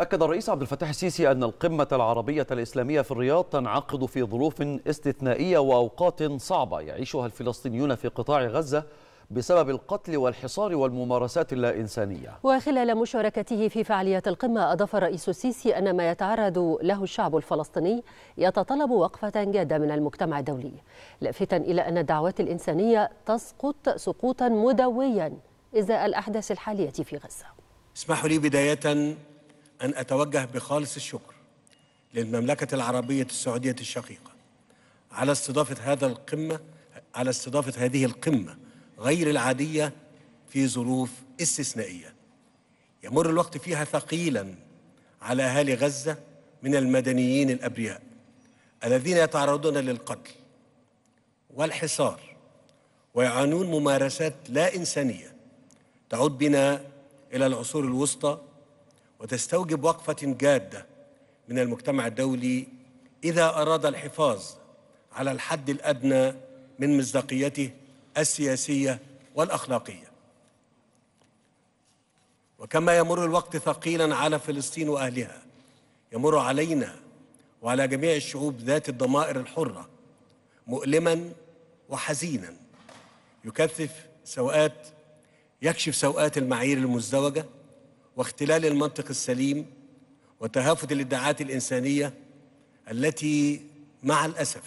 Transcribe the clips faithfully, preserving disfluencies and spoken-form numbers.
أكد الرئيس عبد الفتاح السيسي أن القمة العربية الإسلامية في الرياض تنعقد في ظروف استثنائية وأوقات صعبة يعيشها الفلسطينيون في قطاع غزة بسبب القتل والحصار والممارسات اللا إنسانية. وخلال مشاركته في فعاليات القمة أضاف الرئيس السيسي أن ما يتعرض له الشعب الفلسطيني يتطلب وقفة جادة من المجتمع الدولي، لافتا إلى أن الدعوات الإنسانية تسقط سقوطا مدويا إزاء الأحداث الحالية في غزة. اسمحوا لي بداية أن أتوجه بخالص الشكر للمملكة العربية السعودية الشقيقة على استضافة هذا القمة على استضافة هذه القمة غير العادية في ظروف استثنائية يمر الوقت فيها ثقيلا على أهالي غزة من المدنيين الأبرياء الذين يتعرضون للقتل والحصار ويعانون ممارسات لا إنسانية تعود بنا إلى العصور الوسطى وتستوجب وقفة جادة من المجتمع الدولي إذا أراد الحفاظ على الحد الأدنى من مصداقيته السياسية والأخلاقية. وكما يمر الوقت ثقيلا على فلسطين وأهلها يمر علينا وعلى جميع الشعوب ذات الضمائر الحرة مؤلما وحزينا يكثف سوءات يكشف سوءات المعايير المزدوجة واختلال المنطق السليم وتهافت الادعاءات الإنسانية التي مع الأسف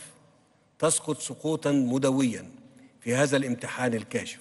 تسقط سقوطا مدويا في هذا الامتحان الكاشف.